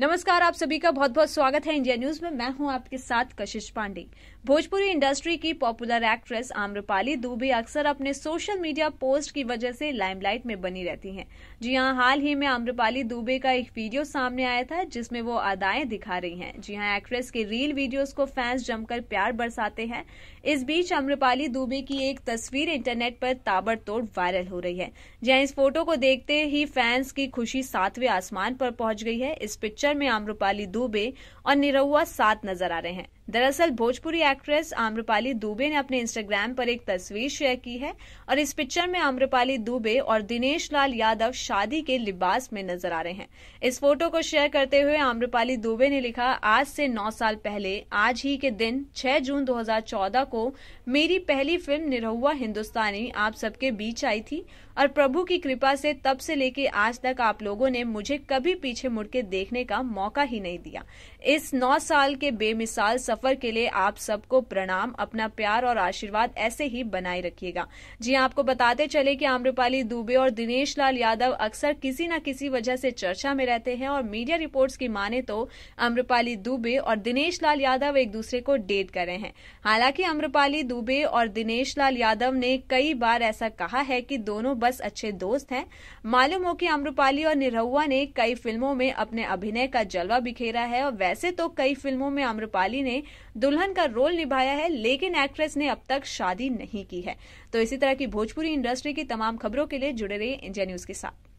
नमस्कार, आप सभी का बहुत बहुत स्वागत है इंडिया न्यूज में। मैं हूं आपके साथ कशिश पांडे। भोजपुरी इंडस्ट्री की पॉपुलर एक्ट्रेस आम्रपाली दुबे अक्सर अपने सोशल मीडिया पोस्ट की वजह से लाइमलाइट में बनी रहती हैं। जी हां, हाल ही में आम्रपाली दुबे का एक वीडियो सामने आया था जिसमें वो अदाएं दिखा रही हैं। जी हां, एक्ट्रेस के रील वीडियोज को फैंस जमकर प्यार बरसाते हैं। इस बीच आम्रपाली दुबे की एक तस्वीर इंटरनेट पर ताबड़तोड़ वायरल हो रही है। जी हां, इस फोटो को देखते ही फैंस की खुशी सातवें आसमान पर पहुंच गई है। इस पिक्चर में आम्रपाली दुबे और निरहुआ साथ नजर आ रहे हैं। दरअसल भोजपुरी एक्ट्रेस आम्रपाली दुबे ने अपने इंस्टाग्राम पर एक तस्वीर शेयर की है और इस पिक्चर में आम्रपाली दुबे और दिनेश लाल यादव शादी के लिबास में नजर आ रहे हैं। इस फोटो को शेयर करते हुए आम्रपाली दुबे ने लिखा, आज से 9 साल पहले आज ही के दिन 6 जून 2014 को मेरी पहली फिल्म निरहुआ हिन्दुस्तानी आप सबके बीच आई थी और प्रभु की कृपा से तब से लेके आज तक आप लोगों ने मुझे कभी पीछे मुड़के देखने का मौका ही नहीं दिया। इस 9 साल के बेमिसाल सफर के लिए आप सबको प्रणाम। अपना प्यार और आशीर्वाद ऐसे ही बनाए रखिएगा। जी, आपको बताते चले कि आम्रपाली दुबे और दिनेश लाल यादव अक्सर किसी न किसी वजह से चर्चा में रहते हैं और मीडिया रिपोर्ट्स की माने तो आम्रपाली दुबे और दिनेश लाल यादव एक दूसरे को डेट कर रहे हैं। हालांकि आम्रपाली दुबे और दिनेश लाल यादव ने कई बार ऐसा कहा है कि दोनों बस अच्छे दोस्त हैं। मालूम हो कि आम्रपाली और निरहुआ ने कई फिल्मों में अपने अभिनय का जलवा बिखेरा है और वैसे तो कई फिल्मों में आम्रपाली ने दुल्हन का रोल निभाया है, लेकिन एक्ट्रेस ने अब तक शादी नहीं की है। तो इसी तरह की भोजपुरी इंडस्ट्री की तमाम खबरों के लिए जुड़े रहिए इंडिया न्यूज के साथ।